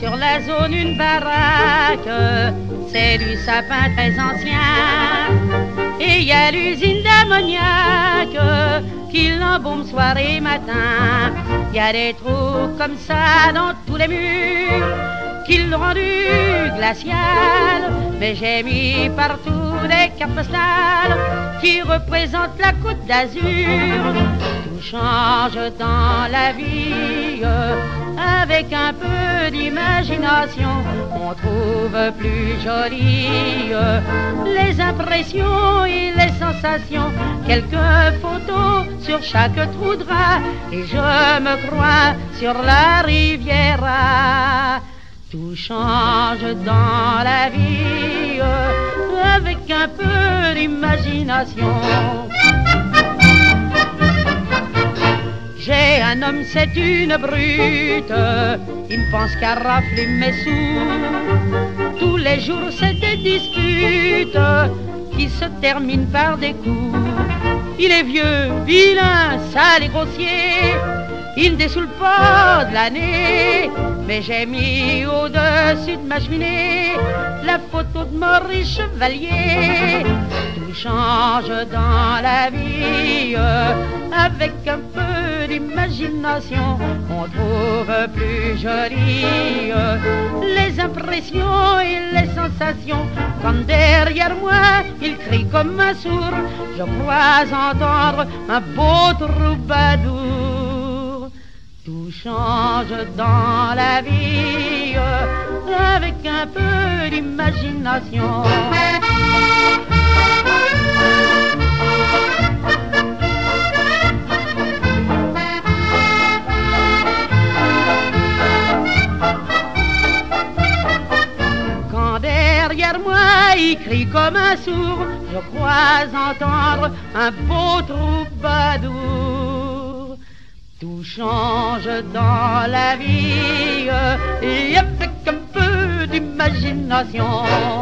sur la zone une baraque, c'est du sapin très ancien. Et y a l'usine d'ammoniac qui l'embaume soir et matin. Y a des trous comme ça dans tous les murs qui l'ont rendu glacial. Mais j'ai mis partout des cartes postales qui représentent la Côte d'Azur. Tout change dans la vie, avec un peu d'imagination, on trouve plus jolies les impressions et les sensations. Quelques photos sur chaque trou de drap, et je me crois sur la Riviera. Tout change dans la vie, avec un peu d'imagination. J'ai un homme, c'est une brute, il ne pense qu'à rafler mes sous. Tous les jours c'est des disputes qui se terminent par des coups. Il est vieux, vilain, sale et grossier, il dessoule pas de l'année. Mais j'ai mis au-dessus de ma cheminée la photo de Maurice Chevalier. Tout change dans la vie, avec un peu d'imagination, on trouve plus jolies les impressions et les sensations. Quand derrière moi il crie comme un sourd, je crois entendre un beau troubadour. Tout change dans la vie, avec un peu d'imagination. Moi, il crie comme un sourd, je crois entendre un beau troubadour. Tout change dans la vie, et avec un peu d'imagination.